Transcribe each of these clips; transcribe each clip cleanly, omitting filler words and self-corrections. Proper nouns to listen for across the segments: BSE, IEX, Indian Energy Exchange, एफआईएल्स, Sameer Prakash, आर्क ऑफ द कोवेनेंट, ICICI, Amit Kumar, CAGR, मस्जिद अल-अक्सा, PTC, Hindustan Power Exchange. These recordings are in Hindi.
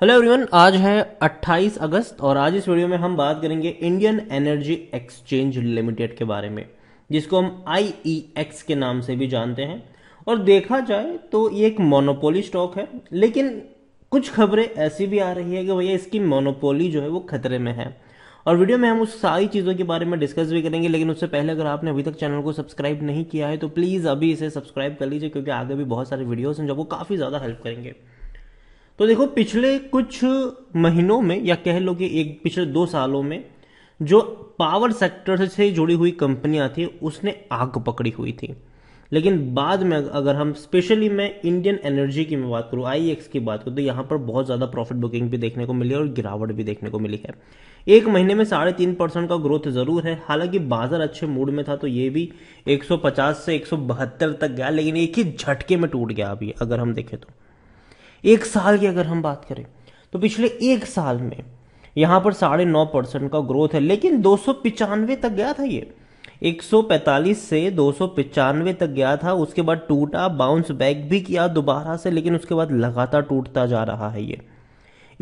हेलो एवरीवन, आज है 28 अगस्त और आज इस वीडियो में हम बात करेंगे इंडियन एनर्जी एक्सचेंज लिमिटेड के बारे में, जिसको हम IEX के नाम से भी जानते हैं। और देखा जाए तो ये एक मोनोपोली स्टॉक है, लेकिन कुछ खबरें ऐसी भी आ रही है कि भैया इसकी मोनोपोली जो है वो खतरे में है। और वीडियो में हम उस सारी चीज़ों के बारे में डिस्कस भी करेंगे, लेकिन उससे पहले अगर आपने अभी तक चैनल को सब्सक्राइब नहीं किया है तो प्लीज़ अभी इसे सब्सक्राइब कर लीजिए, क्योंकि आगे भी बहुत सारे वीडियोज़ हैं जो आपको काफ़ी ज़्यादा हेल्प करेंगे। तो देखो, पिछले कुछ महीनों में या कह लो कि एक पिछले 2 सालों में जो पावर सेक्टर से जुड़ी हुई कंपनियां थी उसने आग पकड़ी हुई थी। लेकिन बाद में अगर हम स्पेशली मैं इंडियन एनर्जी की मैं बात करूं, IEX की बात करूं, तो यहाँ पर बहुत ज़्यादा प्रॉफिट बुकिंग भी देखने को मिली है और गिरावट भी देखने को मिली है। एक महीने में 3.5% का ग्रोथ ज़रूर है। हालांकि बाजार अच्छे मूड में था तो ये भी 150 से 172 तक गया, लेकिन एक ही झटके में टूट गया। अभी अगर हम देखें तो एक साल की अगर हम बात करें तो पिछले एक साल में यहाँ पर 9.5% का ग्रोथ है, लेकिन 295 तक गया था। ये 145 से 295 तक गया था, उसके बाद टूटा, बाउंस बैक भी किया दोबारा से, लेकिन उसके बाद लगातार टूटता जा रहा है। ये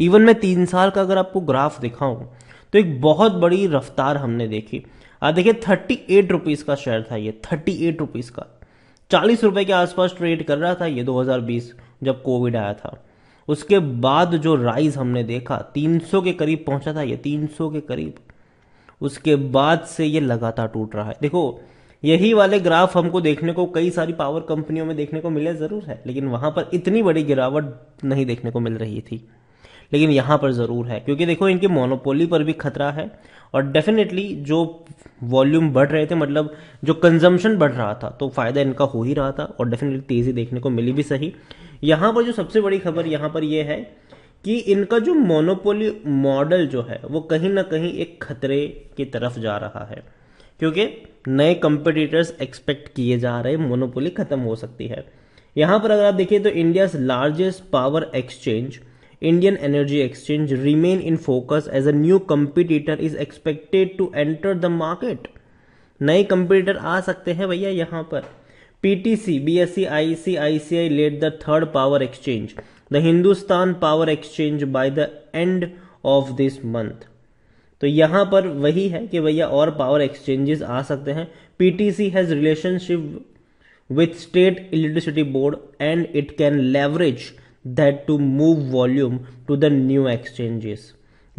इवन मैं 3 साल का अगर आपको ग्राफ दिखाऊं तो एक बहुत बड़ी रफ्तार हमने देखी। देखिए 38 रुपीज़ का शेयर था ये, 38 रुपीज़ का 40 रुपये के आसपास ट्रेड कर रहा था ये 2020 जब कोविड आया था। उसके बाद जो राइज हमने देखा 300 के करीब पहुंचा था ये, 300 के करीब। उसके बाद से ये लगातार टूट रहा है। देखो, यही वाले ग्राफ हमको देखने को कई सारी पावर कंपनियों में देखने को मिले ज़रूर है, लेकिन वहां पर इतनी बड़ी गिरावट नहीं देखने को मिल रही थी, लेकिन यहाँ पर ज़रूर है। क्योंकि देखो, इनके मोनोपोली पर भी खतरा है और डेफिनेटली जो वॉल्यूम बढ़ रहे थे, मतलब जो कंजम्पशन बढ़ रहा था, तो फ़ायदा इनका हो ही रहा था और डेफिनेटली तेज़ी देखने को मिली भी सही। यहाँ पर जो सबसे बड़ी खबर यहाँ पर यह है कि इनका जो मोनोपोली मॉडल जो है वो कहीं ना कहीं एक खतरे की तरफ जा रहा है, क्योंकि नए कंपटीटर्स एक्सपेक्ट किए जा रहे, मोनोपोली ख़त्म हो सकती है। यहाँ पर अगर आप देखिए तो India's largest power exchange Indian Energy Exchange remain in focus as a new competitor is expected to enter the market. नए कंपटीटर आ सकते हैं भैया यहाँ पर। PTC, BSE, ICICI led the third power exchange, the Hindustan Power Exchange by the end of this month. तो यहाँ पर वही है कि भैया और पावर एक्सचेंजेस आ सकते हैं। PTC has relationship with state electricity board and it can leverage that to move volume to the new exchanges,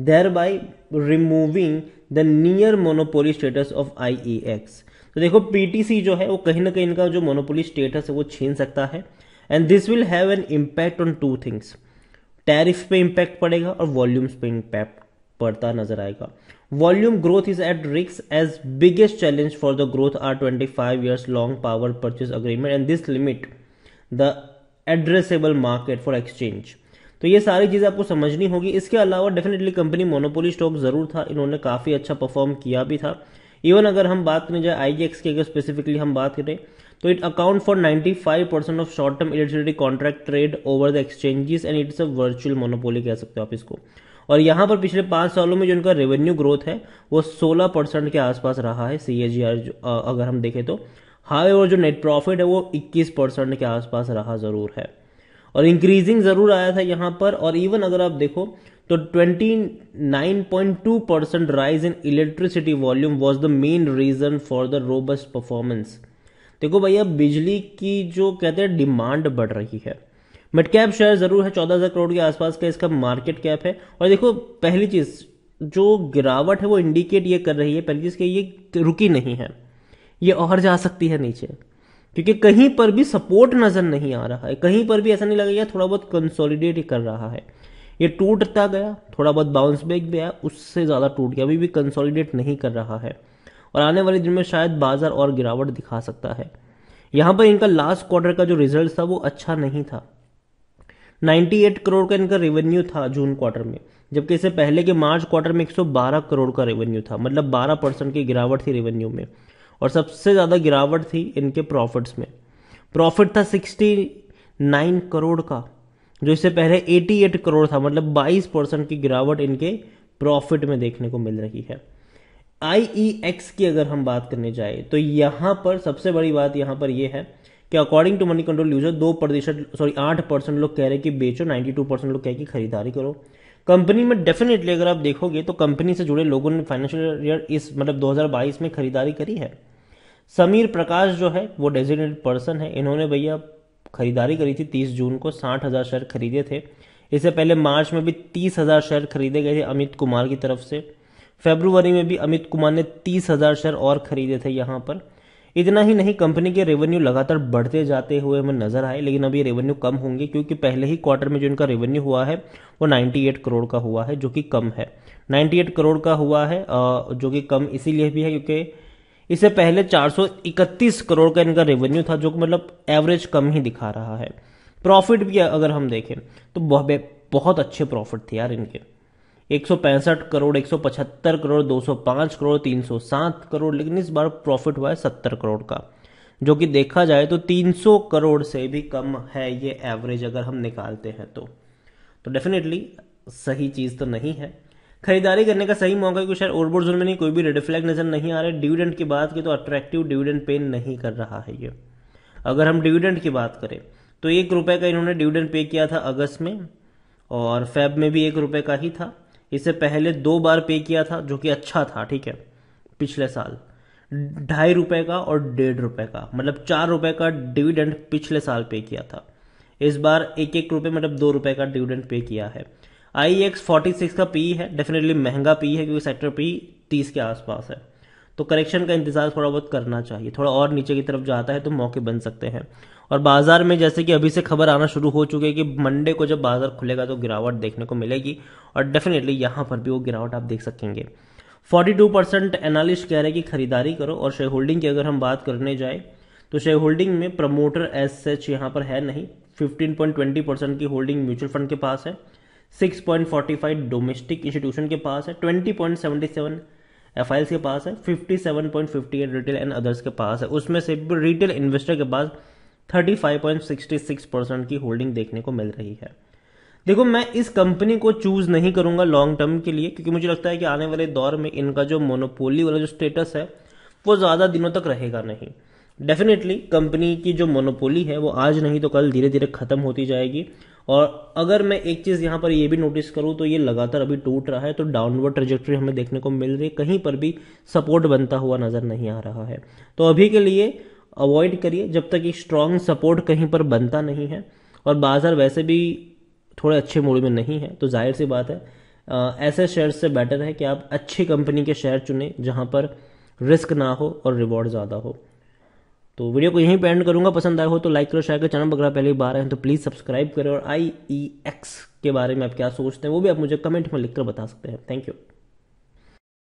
thereby removing the near monopoly status of IEX. तो देखो, PTC जो है वो कहीं ना कहीं इनका जो मोनोपोली स्टेटस है वो छीन सकता है। And this will have an impact on 2 things, tariff पे इम्पैक्ट पड़ेगा और वॉल्यूम्स पे इम्पैक्ट पड़ता नजर आएगा। Volume growth is at risk as biggest challenge for the growth are 25 years long power purchase agreement and this limit the addressable market for exchange. तो ये सारी चीज़ें आपको समझनी होगी। इसके अलावा डेफिनेटली कंपनी मोनोपोली स्टॉक ज़रूर था, इन्होंने काफ़ी अच्छा परफॉर्म किया भी था। इवन अगर हम बात करें जाए IEX की, अगर स्पेसिफिकली हम बात करें तो it account for 95% of short term electricity contract trade over the exchanges and it's a virtual monopoly कह सकते हो आप इसको। और यहाँ पर पिछले 5 सालों में जो इनका रेवेन्यू ग्रोथ है वो 16% के आसपास रहा है CAGR अगर हम देखें तो। हाई और जो नेट प्रॉफिट है वो 21% के आसपास रहा ज़रूर है और इंक्रीजिंग ज़रूर आया था यहाँ पर। और इवन अगर आप देखो तो 29.2% rise in electricity volume was the main reason for the robust performance. देखो भैया, बिजली की जो कहते हैं डिमांड बढ़ रही है। मिड कैप शेयर ज़रूर है, 14,000 करोड़ के आसपास का इसका मार्केट कैप है। और देखो, पहली चीज़ जो गिरावट है वो इंडिकेट ये कर रही है, पहली चीज़ कि ये रुकी नहीं है, ये और जा सकती है नीचे, क्योंकि कहीं पर भी सपोर्ट नजर नहीं आ रहा है, कहीं पर भी ऐसा नहीं लगेगा थोड़ा बहुत कंसोलिडेट ही कर रहा है। ये टूटता गया, थोड़ा बहुत बाउंस बैक भी आया, उससे ज़्यादा टूट गया, अभी भी कंसोलिडेट नहीं कर रहा है। और आने वाले दिन में शायद बाजार और गिरावट दिखा सकता है। यहाँ पर इनका लास्ट क्वार्टर का जो रिजल्ट था वो अच्छा नहीं था। 98 करोड़ का इनका रेवेन्यू था जून क्वार्टर में, जबकि इससे पहले के मार्च क्वार्टर में 112 करोड़ का रेवेन्यू था, मतलब 12% की गिरावट थी रेवेन्यू में। और सबसे ज़्यादा गिरावट थी इनके प्रॉफिट्स में। प्रॉफिट था 69 करोड़ का, जो इससे पहले 88 करोड़ था, मतलब 22% की गिरावट इनके प्रॉफिट में देखने को मिल रही है। IEX की अगर हम बात करने जाए तो यहाँ पर सबसे बड़ी बात यहाँ पर यह है कि according to Moneycontrol user 8% लोग कह रहे कि बेचो, 92% लोग कह रहे कि खरीदारी करो। कंपनी में डेफिनेटली अगर आप देखोगे तो कंपनी से जुड़े लोगों ने फाइनेंशियल ईयर इस 2022 में खरीदारी करी है। समीर प्रकाश जो है वो डेजिग्नेटेड पर्सन है, इन्होंने भैया खरीदारी करी थी 30 जून को 60,000 शेयर खरीदे थे। इससे पहले मार्च में भी 30,000 शेयर खरीदे गए थे अमित कुमार की तरफ से। फरवरी में भी अमित कुमार ने 30,000 शेयर और खरीदे थे यहाँ पर। इतना ही नहीं, कंपनी के रेवेन्यू लगातार बढ़ते जाते हुए हमें नजर आए, लेकिन अभी रेवेन्यू कम होंगे क्योंकि पहले ही क्वार्टर में जो इनका रेवेन्यू हुआ है वो 98 करोड़ का हुआ है, जो कि कम है। 98 करोड़ का हुआ है जो कि कम इसीलिए भी है क्योंकि इससे पहले 431 करोड़ का इनका रेवेन्यू था, जो एवरेज कम ही दिखा रहा है। प्रॉफिट भी अगर हम देखें तो बहुत अच्छे प्रॉफिट थे यार इनके, 165 करोड़, 175 करोड़, 205 करोड़, 307 करोड़, लेकिन इस बार प्रॉफिट हुआ है 70 करोड़ का, जो कि देखा जाए तो 300 करोड़ से भी कम है ये एवरेज अगर हम निकालते हैं तो डेफिनेटली सही चीज़ तो नहीं है। खरीदारी करने का सही मौका है कि शायद ओवरबोर्ड जोन में नहीं, कोई भी रेड फ्लैग नजर नहीं आ रहे। डिविडेंड की बात की तो अट्रैक्टिव डिविडेंड पे नहीं कर रहा है ये। अगर हम डिविडेंड की बात करें तो ₹1 का इन्होंने डिविडेंड पे किया था अगस्त में, और फेब में भी ₹1 का ही था। इससे पहले 2 बार पे किया था, जो कि अच्छा था, ठीक है, पिछले साल ₹2.50 का और ₹1.50 का, ₹4 का डिविडेंड पिछले साल पे किया था। इस बार ₹1 ₹2 का डिविडेंड पे किया है। IEX 46 का पी है, डेफिनेटली महंगा पी है क्योंकि सेक्टर पी 30 के आसपास है, तो करेक्शन का इंतजार थोड़ा बहुत करना चाहिए। थोड़ा और नीचे की तरफ जाता है तो मौके बन सकते हैं। और बाजार में जैसे कि अभी से खबर आना शुरू हो चुकी है कि मंडे को जब बाजार खुलेगा तो गिरावट देखने को मिलेगी, और डेफिनेटली यहाँ पर भी वो गिरावट आप देख सकेंगे। 42% एनालिस्ट कह रहे हैं कि खरीदारी करो। और शेयर होल्डिंग की अगर हम बात करने जाए तो शेयर होल्डिंग में प्रमोटर एस सच यहाँ पर है नहीं। 15.20% की होल्डिंग म्यूचुअल फंड के पास है, 6.45 डोमेस्टिक इंस्टीट्यूशन के पास है, 20.77 एफआईएल्स के पास है, 57.58 रिटेल एंड अदर्स के पास है। उसमें से रिटेल इन्वेस्टर के पास 35.66% की होल्डिंग देखने को मिल रही है। देखो, मैं इस कंपनी को चूज नहीं करूंगा लॉन्ग टर्म के लिए, क्योंकि मुझे लगता है कि आने वाले दौर में इनका जो मोनोपोली वाला जो स्टेटस है वो ज़्यादा दिनों तक रहेगा नहीं। डेफिनेटली कंपनी की जो मोनोपोली है वो आज नहीं तो कल धीरे धीरे खत्म होती जाएगी। और अगर मैं एक चीज़ यहाँ पर ये भी नोटिस करूँ तो ये लगातार अभी टूट रहा है, तो डाउनवर्ड ट्रेजेक्ट्री हमें देखने को मिल रही है, कहीं पर भी सपोर्ट बनता हुआ नज़र नहीं आ रहा है। तो अभी के लिए अवॉइड करिए जब तक एक स्ट्रांग सपोर्ट कहीं पर बनता नहीं है। और बाजार वैसे भी थोड़े अच्छे मूड में नहीं है, तो जाहिर सी बात है ऐसे शेयर से बेटर है कि आप अच्छी कंपनी के शेयर चुनें जहाँ पर रिस्क ना हो और रिवॉर्ड ज़्यादा हो। तो वीडियो को यहीं पे एंड करूंगा। पसंद आया हो तो लाइक करो, शेयर करो। चैनल पर अगर पहली बार आए हैं तो प्लीज़ सब्सक्राइब करें। और IEX के बारे में आप क्या सोचते हैं वो भी आप मुझे कमेंट में लिखकर बता सकते हैं। Thank you.